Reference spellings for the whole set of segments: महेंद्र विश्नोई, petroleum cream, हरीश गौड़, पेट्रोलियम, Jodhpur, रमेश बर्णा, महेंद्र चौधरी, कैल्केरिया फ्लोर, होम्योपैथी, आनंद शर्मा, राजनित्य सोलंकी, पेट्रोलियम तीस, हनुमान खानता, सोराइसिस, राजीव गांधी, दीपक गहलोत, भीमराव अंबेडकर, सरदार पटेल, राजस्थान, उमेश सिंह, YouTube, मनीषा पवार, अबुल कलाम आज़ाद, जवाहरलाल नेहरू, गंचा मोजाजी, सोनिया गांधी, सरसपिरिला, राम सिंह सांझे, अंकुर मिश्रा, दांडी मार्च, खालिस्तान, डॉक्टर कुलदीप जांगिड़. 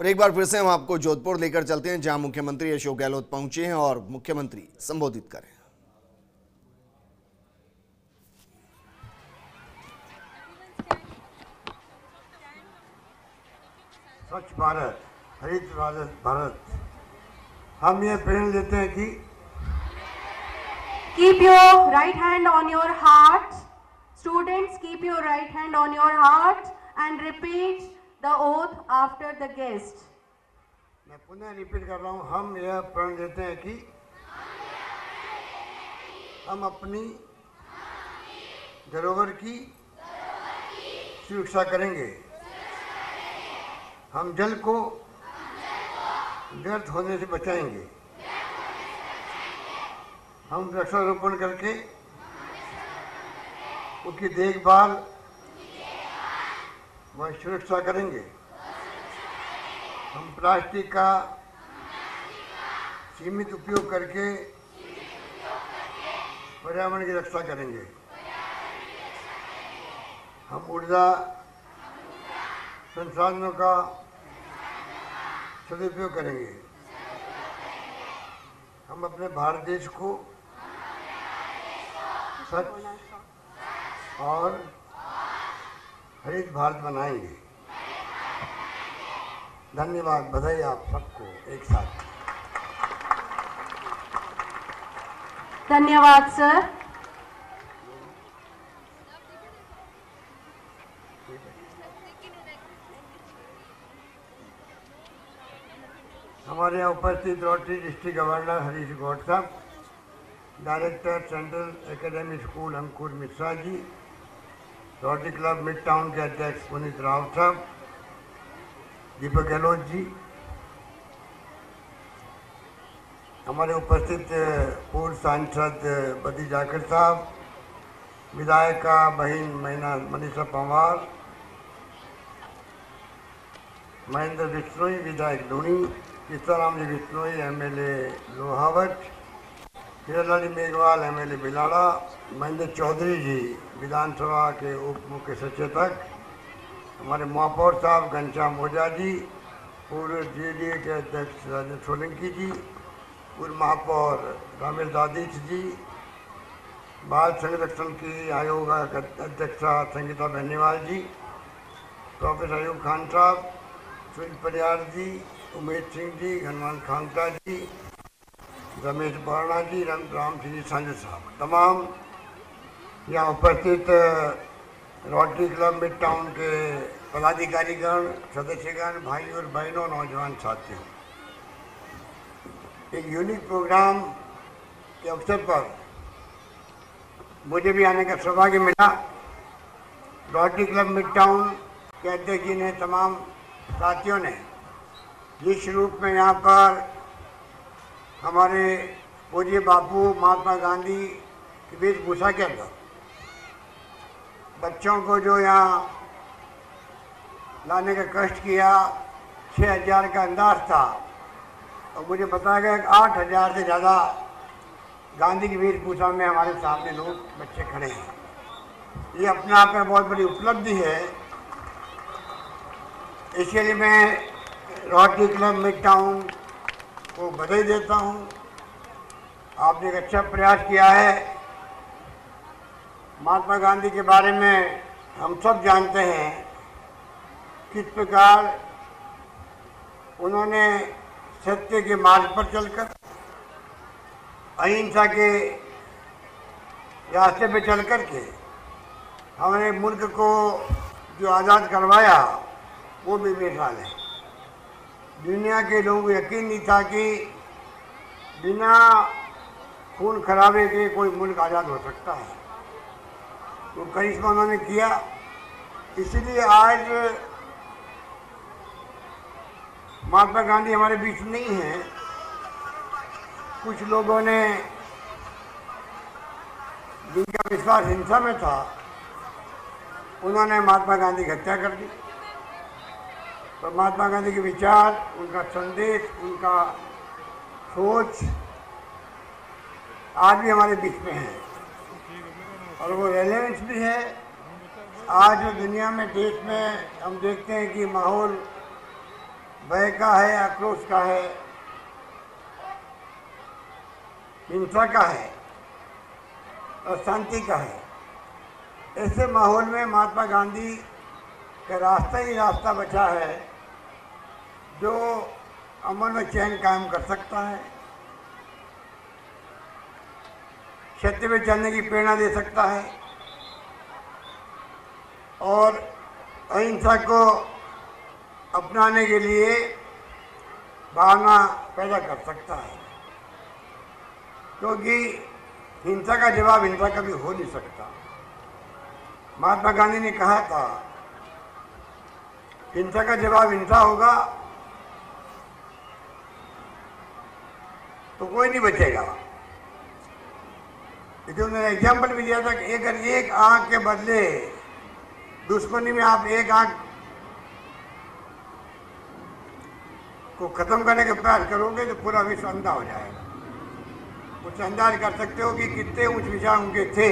और एक बार फिर से हम आपको जोधपुर लेकर चलते हैं, जहां मुख्यमंत्री अशोक गहलोत पहुंचे हैं और मुख्यमंत्री संबोधित कर रहे हैं। स्वच्छ भारत, हरित भारत, हम ये प्रेरणा लेते हैं कि keep your right hand on your heart, students keep your right hand on your heart and repeat The oath after the guest. मैं पुनः रिपीट कर रहा हूँ, हम यह प्रण लेते हैं कि हम अपनी धरोहर की सुरक्षा करेंगे, हम जल को व्यर्थ होने से बचाएंगे, हम वृक्षारोपण करके उसकी देखभाल वह सुरक्षा करेंगे, हम प्लास्टिक का सीमित उपयोग करके पर्यावरण की रक्षा करेंगे, हम ऊर्जा संसाधनों का सदुपयोग करेंगे, हम अपने भारत देश को स्वच्छ और हरित भारत बनाएंगे। धन्यवाद, बधाई आप सबको एक साथ। धन्यवाद सर। हमारे यहाँ उपस्थित rotary district governor हरीश गौड़ साहब, director central academy school अंकुर मिश्रा ji, rotary club mid town के अध्यक्ष मनीष रावत साहब, दीपक गहलोत जी, हमारे उपस्थित पूर्व सांसद बदी जाकिर साहब, विधायिका बहन मनीषा पवार, महेंद्र विश्नोई विधायक धोनी, किसनाराम विश्नोई एमएलए लोहावट, ललित मेघवाल एमएलए बिलाड़ा, महेंद्र चौधरी जी विधानसभा के उप मुख्य सचेतक, हमारे महापौर साहब गंचा मोजाजी, पूर्व JDA के अध्यक्ष राजनित्य सोलंकी जी, पूर्व महापौर रमेश जी, बाल संरक्षण की आयोग अध्यक्षा संगीता बेनीवाल जी, प्रोफेसर अयूब खान साहब, सुनील परियार जी, उमेश सिंह जी, हनुमान खानता जी, रमेश बर्णा जी, राम सिंह सांझे साहब, तमाम यहाँ उपस्थित रोटरी क्लब मिड टाउन के पदाधिकारीगण, सदस्यगण, भाई और बहनों, नौजवान साथियों, एक यूनिक प्रोग्राम के अवसर पर मुझे भी आने का सौभाग्य मिला। रोटरी क्लब मिड टाउन के अध्यक्ष जी ने, तमाम साथियों ने जिस रूप में यहाँ पर हमारे पूज्य बापू महात्मा गांधी की वेशभूषा के अंदर बच्चों को जो यहाँ लाने का कष्ट किया, 6000 का अंदाज था और मुझे बताया गया कि 8000 से ज़्यादा गांधी की वेशभूषा में हमारे सामने लोग बच्चे खड़े हैं। ये अपने आप में बहुत बड़ी उपलब्धि है। इसके लिए मैं रोटरी क्लब मिड टाउन को बधाई देता हूँ। आपने एक अच्छा प्रयास किया है। महात्मा गांधी के बारे में हम सब जानते हैं किस प्रकार उन्होंने सत्य के मार्ग पर चलकर, अहिंसा के रास्ते पर चलकर के हमारे मुल्क को जो आज़ाद करवाया, वो भी बेमिसाल है। दुनिया के लोगों को यकीन नहीं था कि बिना खून खराबे के कोई मुल्क आज़ाद हो सकता है। वो करिश्मा उन्होंने किया। इसीलिए आज महात्मा गांधी हमारे बीच नहीं है। कुछ लोगों ने, जिनका विश्वास हिंसा में था, उन्होंने महात्मा गांधी की हत्या कर दी। पर महात्मा गांधी के विचार, उनका संदेश, उनका सोच आज भी हमारे बीच में है और वो रेलेवेंस भी है। आज जो दुनिया में, देश में हम देखते हैं कि माहौल भय का है, आक्रोश का है, हिंसा का है, अशांति का है। ऐसे माहौल में महात्मा गांधी का रास्ता ही रास्ता बचा है जो अमन और चैन कायम कर सकता है, सत्य में चलने की प्रेरणा दे सकता है और अहिंसा को अपनाने के लिए भावना पैदा कर सकता है, क्योंकि हिंसा का जवाब हिंसा कभी हो नहीं सकता। महात्मा गांधी ने कहा था हिंसा का जवाब हिंसा होगा तो कोई नहीं बचेगा। जो मैंने एग्जाम्पल भी दिया था कि अगर एक आंख के बदले दुश्मनी में आप एक आंख को खत्म करने का प्रयास करोगे तो पूरा विश्व अंधा हो जाएगा। कुछ अंदाज कर सकते हो कि कितने उच्च विचार उनके थे,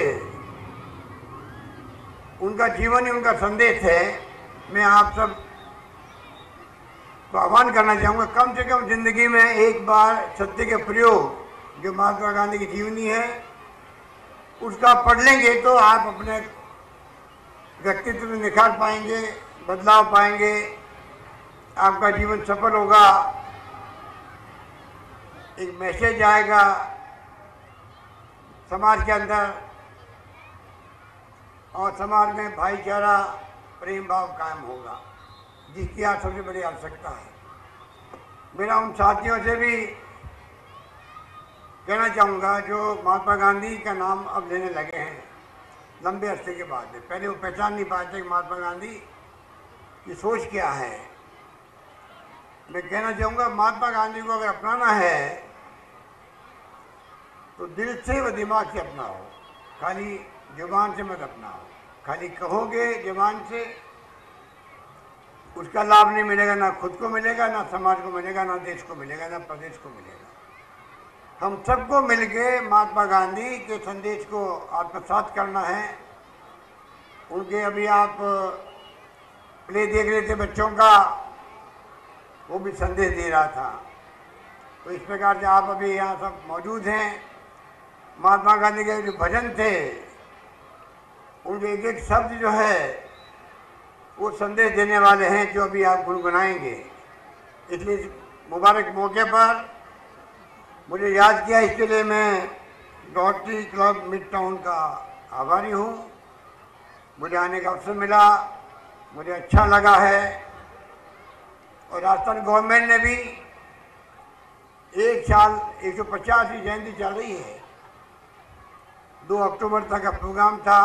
उनका जीवन ही उनका संदेश है। मैं आप सब को आह्वान करना चाहूँगा कम से कम जिंदगी में एक बार सत्य के प्रयोग जो महात्मा गांधी की जीवनी है उसका पढ़ लेंगे तो आप अपने व्यक्तित्व में निखार पाएंगे, बदलाव पाएंगे, आपका जीवन सफल होगा, एक मैसेज आएगा समाज के अंदर और समाज में भाईचारा प्रेम भाव कायम होगा जिसकी आज सबसे बड़ी आवश्यकता है। मेरा उन साथियों से भी कहना चाहूँगा जो महात्मा गांधी का नाम अब लेने लगे हैं लंबे अरसे के बाद में, पहले वो पहचान नहीं पाते कि महात्मा गांधी की सोच क्या है। मैं कहना चाहूँगा महात्मा गांधी को अगर अपनाना है तो दिल से व दिमाग से अपनाओ, खाली जुबान से मत अपनाओ। खाली कहोगे जुबान से उसका लाभ नहीं मिलेगा, ना खुद को मिलेगा, ना समाज को मिलेगा, ना देश को मिलेगा, ना प्रदेश को मिलेगा। हम सबको मिलके महात्मा गांधी के संदेश को आत्मसात करना है। उनके अभी आप प्ले देख रहे थे बच्चों का, वो भी संदेश दे रहा था। तो इस प्रकार से आप अभी यहाँ सब मौजूद हैं। महात्मा गांधी के जो भजन थे उनके एक एक शब्द जो है वो संदेश देने वाले हैं जो अभी आप गुनगुनाएंगे। इसलिए इस मुबारक मौके पर मुझे याद किया, इसके लिए मैं रोटरी क्लब मिड टाउन का आभारी हूँ। मुझे आने का अवसर मिला, मुझे अच्छा लगा है। और राजस्थान गवर्नमेंट ने भी एक साल 150वीं जयंती चल रही है। 2 अक्टूबर तक का प्रोग्राम था।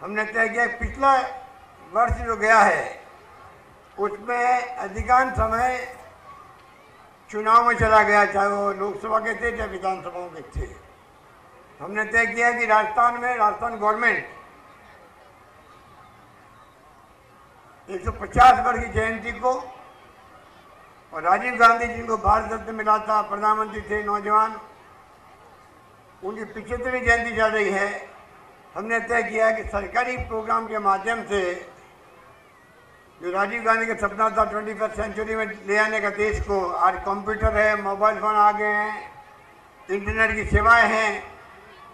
हमने तय किया पिछला वर्ष जो गया है उसमें अधिकांश समय चुनाव में चला गया, चाहे वो लोकसभा के थे चाहे विधानसभाओं के थे। हमने तय किया कि राजस्थान में राजस्थान गवर्नमेंट 150 वर्ष की जयंती को, और राजीव गांधी जिनको भारत रत्न मिला था, प्रधानमंत्री थे नौजवान, उनकी 75वीं जयंती चल रही है। हमने तय किया कि सरकारी प्रोग्राम के माध्यम से जो राजीव गांधी का सपना था 21वीं सेंचुरी में ले आने का देश को, आज कंप्यूटर है, मोबाइल फ़ोन आ गए हैं, इंटरनेट की सेवाएं हैं,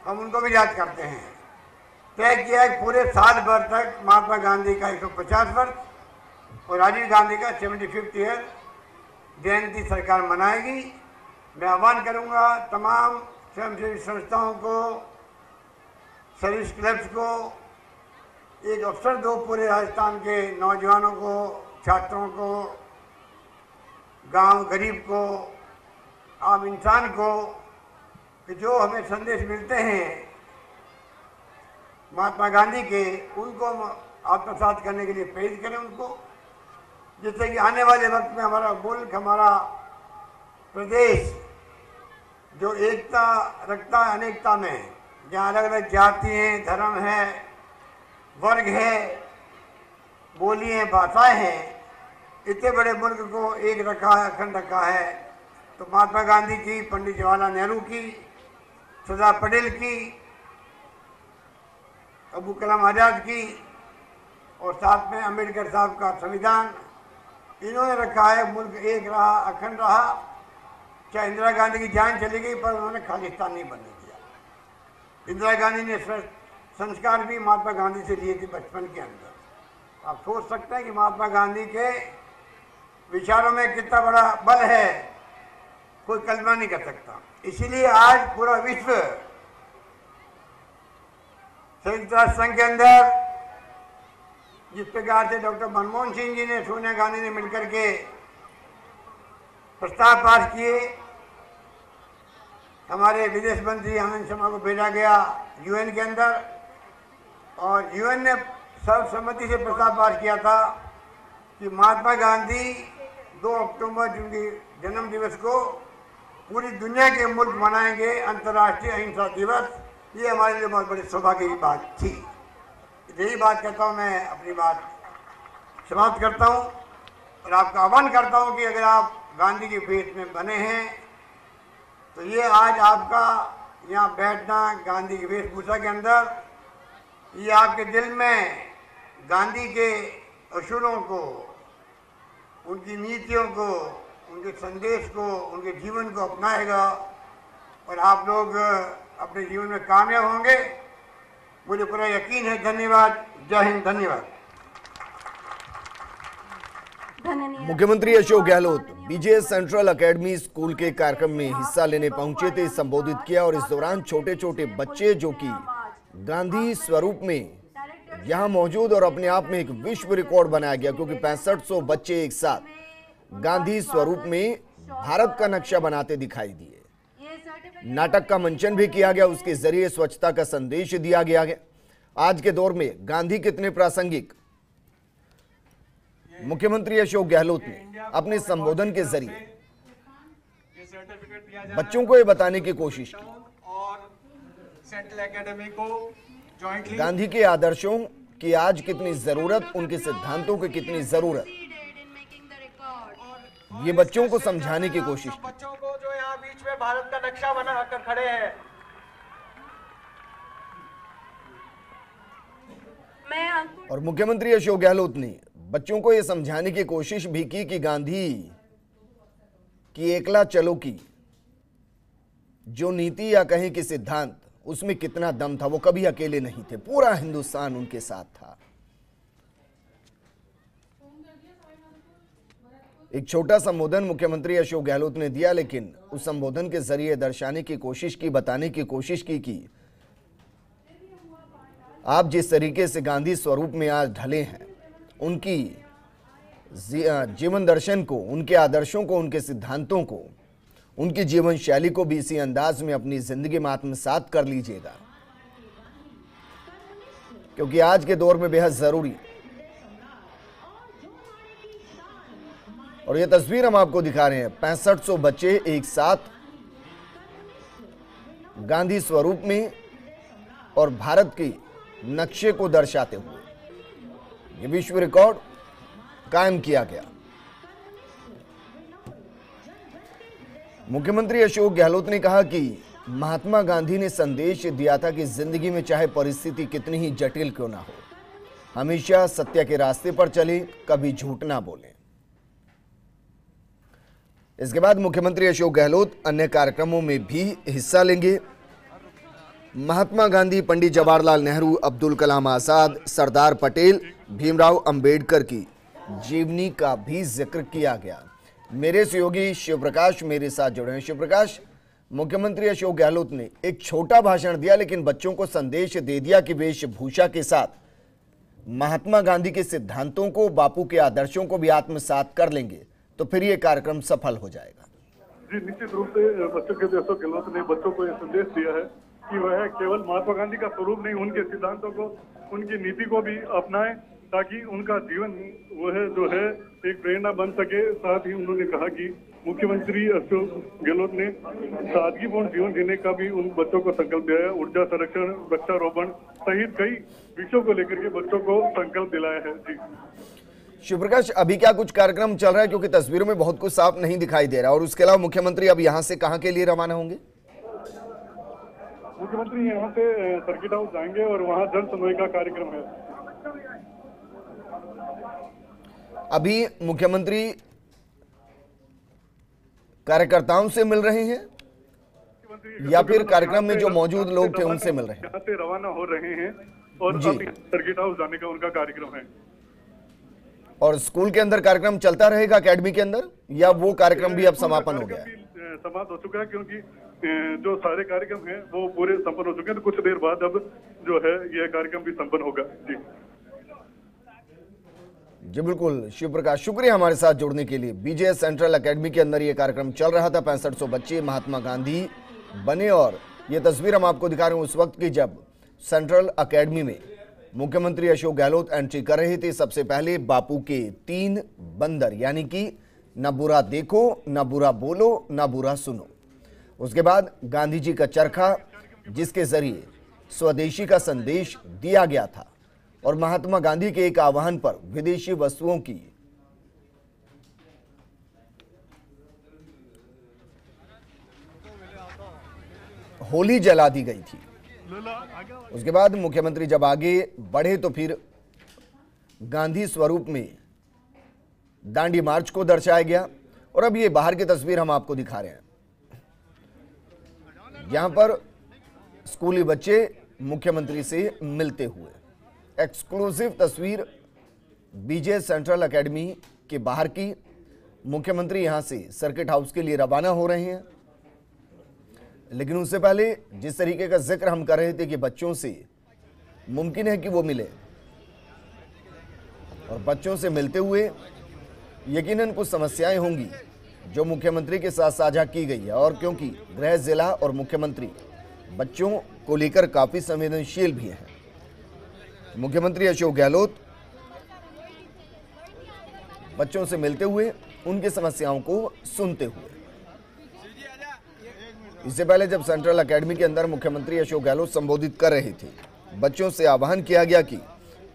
हम उनको भी याद करते हैं। तय किया कि पूरे साल भर तक महात्मा गांधी का 150 वर्ष और राजीव गांधी का 75th ईयर जयंती सरकार मनाएगी। मैं आह्वान करूँगा तमाम स्वयंसेवी संस्थाओं को, सर्विस क्लब्स को, एक अवसर दो पूरे राजस्थान के नौजवानों को, छात्रों को, गांव गरीब को, आम इंसान को, कि जो हमें संदेश मिलते हैं महात्मा गांधी के उनको हम आत्मसात करने के लिए प्रेरित करें उनको, जिससे कि आने वाले वक्त में हमारा मुल्क, हमारा प्रदेश जो एकता रखता है अनेकता में, जहाँ अलग अलग जाति हैं, धर्म है, वर्ग है, बोली है, भाषाएं हैं, इतने बड़े मुल्क को एक रखा है, अखंड रखा है। तो महात्मा गांधी की, पंडित जवाहरलाल नेहरू की, सरदार पटेल की, अबुल कलाम आज़ाद की और साथ में अम्बेडकर साहब का संविधान, इन्होंने रखा है मुल्क एक रहा, अखंड रहा, चाहे इंदिरा गांधी की जान चली गई पर उन्होंने खालिस्तान नहीं बनने दिया। इंदिरा गांधी ने संस्कार भी महात्मा गांधी से लिए थे बचपन के अंदर। आप सोच सकते हैं कि महात्मा गांधी के विचारों में कितना बड़ा बल है, कोई कल्पना नहीं कर सकता। इसीलिए आज पूरा विश्व संयुक्त राष्ट्र संघ के अंदर, जिस प्रकार से डॉक्टर मनमोहन सिंह जी ने सोनिया गांधी ने मिलकर के प्रस्ताव पास किए, हमारे विदेश मंत्री आनंद शर्मा को भेजा गया यूएन के अंदर और यूएन ने सर्वसम्मति से प्रस्ताव पास किया था कि महात्मा गांधी 2 अक्टूबर जिनके जन्म दिवस को पूरी दुनिया के मुल्क मनाएंगे अंतर्राष्ट्रीय अहिंसा दिवस। ये हमारे लिए बहुत बड़ी सौभाग्य की बात थी। यही बात कहता हूँ, मैं अपनी बात समाप्त करता हूँ और आपका आह्वान करता हूँ कि अगर आप गांधी के भेष में बने हैं तो ये आज आपका यहाँ बैठना गांधी की वेशभूषा के अंदर, ये आपके दिल में गांधी के असूलों को, उनकी नीतियों को, उनके संदेश को, उनके जीवन को अपनाएगा और आप लोग अपने जीवन में कामयाब होंगे, मुझे पूरा यकीन है। धन्यवाद, जय हिंद, धन्यवाद। मुख्यमंत्री Ashok Gehlot BJ central academy school के कार्यक्रम में हिस्सा लेने पहुंचे थे, संबोधित किया और इस दौरान छोटे छोटे बच्चे जो कि गांधी स्वरूप में यहाँ मौजूद और अपने आप में एक विश्व रिकॉर्ड बनाया गया, क्योंकि 6500 बच्चे एक साथ गांधी स्वरूप में भारत का नक्शा बनाते दिखाई दिए। नाटक का मंचन भी किया गया, उसके जरिए स्वच्छता का संदेश दिया गया। आज के दौर में गांधी कितने प्रासंगिक, मुख्यमंत्री अशोक गहलोत ने अपने संबोधन के जरिए बच्चों को ये बताने की कोशिश की गांधी के आदर्शों की आज कितनी जरूरत, उनके सिद्धांतों की कितनी जरूरत, ये बच्चों को समझाने की कोशिश। बच्चों को जो यहाँ बीच में भारत का नक्शा बना कर खड़े हैं, और मुख्यमंत्री अशोक गहलोत ने बच्चों को ये समझाने की कोशिश भी की कि गांधी की एकला चलो की जो नीति या कहीं के सिद्धांत, उसमें कितना दम था। वो कभी अकेले नहीं थे, पूरा हिंदुस्तान उनके साथ था। एक छोटा संबोधन मुख्यमंत्री अशोक गहलोत ने दिया, लेकिन उस संबोधन के जरिए दर्शाने की कोशिश की, बताने की कोशिश की कि आप जिस तरीके से गांधी स्वरूप में आज ढले हैं, उनकी जीवन दर्शन को, उनके आदर्शों को, उनके सिद्धांतों को, उनकी जीवन शैली को भी इसी अंदाज में अपनी जिंदगी में आत्मसात कर लीजिएगा, क्योंकि आज के दौर में बेहद जरूरी। और यह तस्वीर हम आपको दिखा रहे हैं, 6500 बच्चे एक साथ गांधी स्वरूप में और भारत के नक्शे को दर्शाते हुए ये विश्व रिकॉर्ड कायम किया गया। मुख्यमंत्री अशोक गहलोत ने कहा कि महात्मा गांधी ने संदेश दिया था कि जिंदगी में चाहे परिस्थिति कितनी ही जटिल क्यों ना हो, हमेशा सत्य के रास्ते पर चले, कभी झूठ ना बोले। इसके बाद मुख्यमंत्री अशोक गहलोत अन्य कार्यक्रमों में भी हिस्सा लेंगे। महात्मा गांधी, पंडित जवाहरलाल नेहरू, अब्दुल कलाम आजाद, सरदार पटेल, भीमराव अंबेडकर की जीवनी का भी जिक्र किया गया। मेरे सहयोगी शिवप्रकाश मेरे साथ जुड़े हैं। शिवप्रकाश, मुख्यमंत्री अशोक गहलोत ने एक छोटा भाषण दिया, लेकिन बच्चों को संदेश दे दिया कि वेशभूषा के साथ महात्मा गांधी के सिद्धांतों को, बापू के आदर्शों को भी आत्मसात कर लेंगे तो फिर ये कार्यक्रम सफल हो जाएगा। जी, निश्चित रूप से मुख्यमंत्री अशोक गहलोत ने बच्चों को यह संदेश दिया है कि वह केवल महात्मा गांधी का स्वरूप नहीं, उनके सिद्धांतों को, उनकी नीति को भी अपनाएं, ताकि उनका जीवन वह जो है एक प्रेरणा बन सके। साथ ही उन्होंने कहा कि मुख्यमंत्री अशोक गहलोत ने सादगीपूर्ण जीवन जीने का भी उन बच्चों को संकल्प दिलाया। ऊर्जा संरक्षण, वृक्षारोपण सहित कई विषयों को लेकर के बच्चों को संकल्प दिलाया है। जी शिवप्रकाश, अभी क्या कुछ कार्यक्रम चल रहा है, क्योंकि तस्वीरों में बहुत कुछ साफ नहीं दिखाई दे रहा, और उसके अलावा मुख्यमंत्री अब यहाँ से कहाँ के लिए रवाना होंगे? मुख्यमंत्री यहाँ से सर्किट हाउस जाएंगे और वहाँ जन सुनवाई का कार्यक्रम है। अभी मुख्यमंत्री कार्यकर्ताओं से मिल रहे हैं या फिर कार्यक्रम में जो मौजूद लोग थे उनसे मिल रहे हैं? यहाँ से रवाना हो रहे हैं और सर्किट हाउस जाने का उनका कार्यक्रम है। और स्कूल के अंदर कार्यक्रम चलता रहेगा अकेडमी के अंदर या वो कार्यक्रम भी अब समापन हो गया है? समाप्त हो चुका है क्योंकि जो सारे कार्यक्रम हैं वो पूरे संपन्न हो चुके हैं, तो कुछ देर बाद अब जो है ये कार्यक्रम भी संपन्न होगा। जी बिल्कुल शिवप्रकाश, शुक्रिया हमारे साथ जुड़ने के लिए। बीजे सेंट्रल एकेडमी के अंदर ये कार्यक्रम चल रहा था, 6500 बच्चे महात्मा गांधी बने और ये तस्वीर हम आपको दिखा रहे हैं उस वक्त की जब सेंट्रल एकेडमी में मुख्यमंत्री अशोक गहलोत एंट्री कर रहे थे। सबसे पहले बापू के तीन बंदर यानी कि न बुरा देखो, न बुरा बोलो, न बुरा सुनो। उसके बाद गांधी जी का चरखा जिसके जरिए स्वदेशी का संदेश दिया गया था और महात्मा गांधी के एक आह्वान पर विदेशी वस्तुओं की होली जला दी गई थी। उसके बाद मुख्यमंत्री जब आगे बढ़े तो फिर गांधी स्वरूप में दांडी मार्च को दर्शाया गया और अब ये बाहर की तस्वीर हम आपको दिखा रहे हैं, यहां पर स्कूली बच्चे मुख्यमंत्री से मिलते हुए। एक्सक्लूसिव तस्वीर बीजे सेंट्रल एकेडमी के बाहर की। मुख्यमंत्री यहां से सर्किट हाउस के लिए रवाना हो रहे हैं, लेकिन उससे पहले जिस तरीके का जिक्र हम कर रहे थे कि बच्चों से मुमकिन है कि वो मिले और बच्चों से मिलते हुए यकीनन कुछ समस्याएं होंगी जो मुख्यमंत्री के साथ साझा की गई है और क्योंकि गृह जिला और मुख्यमंत्री बच्चों को लेकर काफ़ी संवेदनशील भी हैं। मुख्यमंत्री अशोक गहलोत बच्चों से मिलते हुए उनकी समस्याओं को सुनते हुए। इससे पहले जब सेंट्रल एकेडमी के अंदर मुख्यमंत्री अशोक गहलोत संबोधित कर रहे थे, बच्चों से आह्वान किया गया कि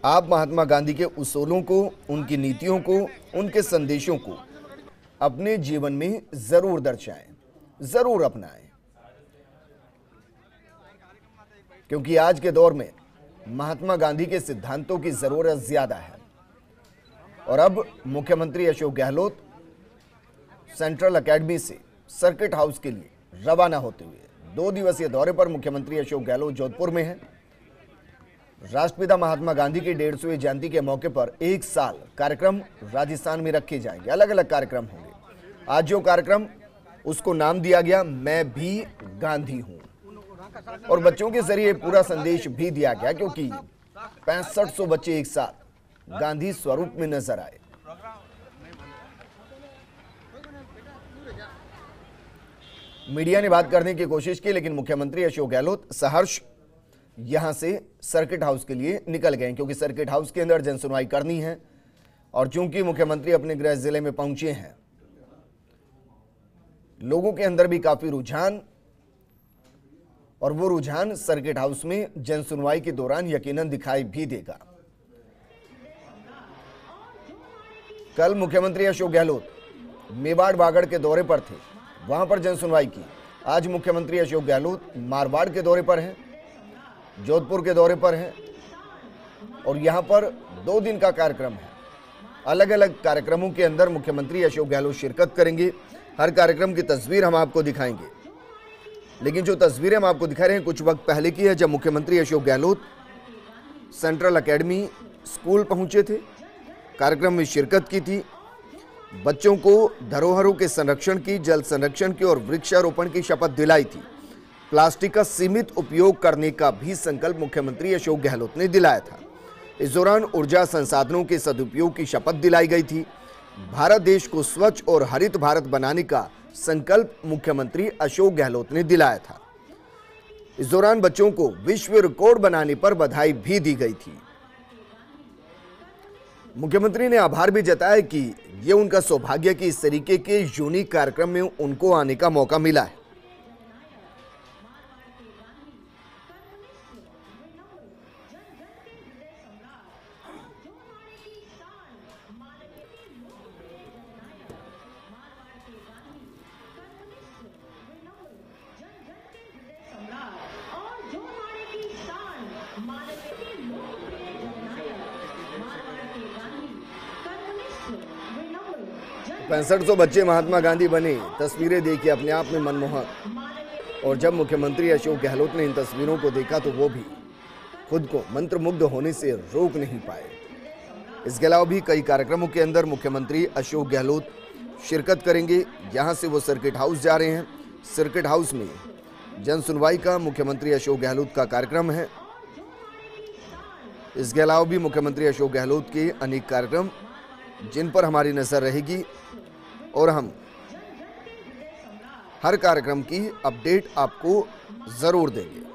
आप महात्मा गांधी के उसूलों को, उनकी नीतियों को, उनके संदेशों को अपने जीवन में जरूर दर्शाएं, जरूर अपनाएं, क्योंकि आज के दौर में महात्मा गांधी के सिद्धांतों की जरूरत ज्यादा है। और अब मुख्यमंत्री अशोक गहलोत सेंट्रल एकेडमी से सर्किट हाउस के लिए रवाना होते हुए। 2 दिवसीय दौरे पर मुख्यमंत्री अशोक गहलोत जोधपुर में हैं। राष्ट्रपिता महात्मा गांधी की 150वीं जयंती के मौके पर 1 साल कार्यक्रम राजस्थान में रखे जाएंगे, अलग अलग कार्यक्रम होंगे। आज जो कार्यक्रम उसको नाम दिया गया मैं भी गांधी हूं और बच्चों के जरिए पूरा संदेश भी दिया गया क्योंकि 6500 बच्चे एक साथ गांधी स्वरूप में नजर आए। मीडिया ने बात करने की कोशिश की लेकिन मुख्यमंत्री अशोक गहलोत सहर्ष यहां से सर्किट हाउस के लिए निकल गए क्योंकि सर्किट हाउस के अंदर जनसुनवाई करनी है और चूंकि मुख्यमंत्री अपने गृह जिले में पहुंचे हैं, लोगों के अंदर भी काफ़ी रुझान और वो रुझान सर्किट हाउस में जनसुनवाई के दौरान यकीनन दिखाई भी देगा। कल मुख्यमंत्री अशोक गहलोत मेवाड़ बागड़ के दौरे पर थे, वहां पर जनसुनवाई की। आज मुख्यमंत्री अशोक गहलोत मारवाड़ के दौरे पर हैं, जोधपुर के दौरे पर हैं और यहां पर 2 दिन का कार्यक्रम है। अलग अलग कार्यक्रमों के अंदर मुख्यमंत्री अशोक गहलोत शिरकत करेंगे। हर कार्यक्रम की तस्वीर हम आपको दिखाएंगे, लेकिन जो तस्वीरें हम आपको दिखा रहे हैं कुछ वक्त पहले की है जब मुख्यमंत्री Ashok Gehlot central academy school पहुंचे थे, कार्यक्रम में शिरकत की थी, बच्चों को धरोहरों के संरक्षण की, जल संरक्षण की और वृक्षारोपण की शपथ दिलाई थी। प्लास्टिक का सीमित उपयोग करने का भी संकल्प मुख्यमंत्री अशोक गहलोत ने दिलाया था। इस दौरान ऊर्जा संसाधनों के सदुपयोग की शपथ दिलाई गई थी। भारत देश को स्वच्छ और हरित भारत बनाने का संकल्प मुख्यमंत्री अशोक गहलोत ने दिलाया था। इस दौरान बच्चों को विश्व रिकॉर्ड बनाने पर बधाई भी दी गई थी। मुख्यमंत्री ने आभार भी जताया कि ये उनका सौभाग्य कि इस तरीके के यूनिक कार्यक्रम में उनको आने का मौका मिला है। 6500 बच्चे महात्मा गांधी बने, तस्वीरें देखिए अपने आप में मनमोहक। और जब मुख्यमंत्री अशोक गहलोत ने इन तस्वीरों को देखा तो वो भी खुद को मंत्रमुग्ध होने से रोक नहीं पाए। इसके अलावा भी कई कार्यक्रमों के अंदर मुख्यमंत्री अशोक गहलोत शिरकत करेंगे। यहाँ से वो सर्किट हाउस जा रहे हैं। सर्किट हाउस में जन सुनवाई का मुख्यमंत्री अशोक गहलोत का कार्यक्रम है। इसके अलावा भी मुख्यमंत्री अशोक गहलोत के अनेक कार्यक्रम जिन पर हमारी नज़र रहेगी और हम हर कार्यक्रम की अपडेट आपको ज़रूर देंगे।